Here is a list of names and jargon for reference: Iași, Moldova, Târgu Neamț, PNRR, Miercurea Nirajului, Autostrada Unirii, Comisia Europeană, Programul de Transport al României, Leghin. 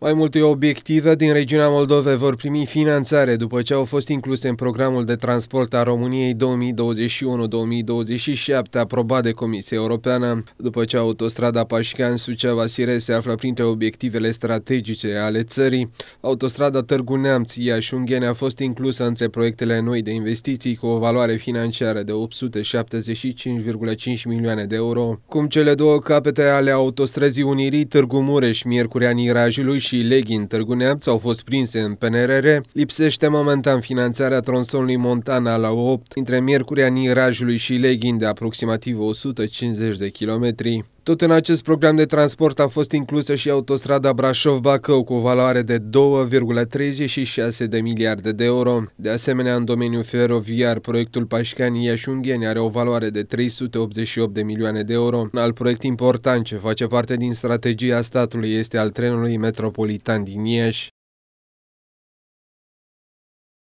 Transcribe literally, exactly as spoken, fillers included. Mai multe obiective din regiunea Moldovei vor primi finanțare după ce au fost incluse în Programul de Transport al României două mii douăzeci și unu două mii douăzeci și șapte, aprobat de Comisia Europeană, după ce autostrada Pașcani-Suceava-Sires se află printre obiectivele strategice ale țării. Autostrada Târgu Neamț-Iași-Ungheni a fost inclusă între proiectele noi de investiții cu o valoare financiară de opt sute șaptezeci și cinci virgulă cinci milioane de euro, cum cele două capete ale autostrăzii Unirii Târgu Mureș-Miercurea Nirajului și Leghin Târgu Neamț au fost prinse în P N R R, lipsește momentan finanțarea tronsonului Montana la opt între Miercurea Nirajului și Leghin de aproximativ o sută cincizeci de kilometri. Tot în acest program de transport a fost inclusă și autostrada Brașov-Bacău cu o valoare de două virgulă treizeci și șase de miliarde de euro. De asemenea, în domeniul feroviar, proiectul Pașcani-Iași-Ungheni are o valoare de trei sute optzeci și opt de milioane de euro. Un alt proiect important ce face parte din strategia statului este al trenului metropolitan din Iași.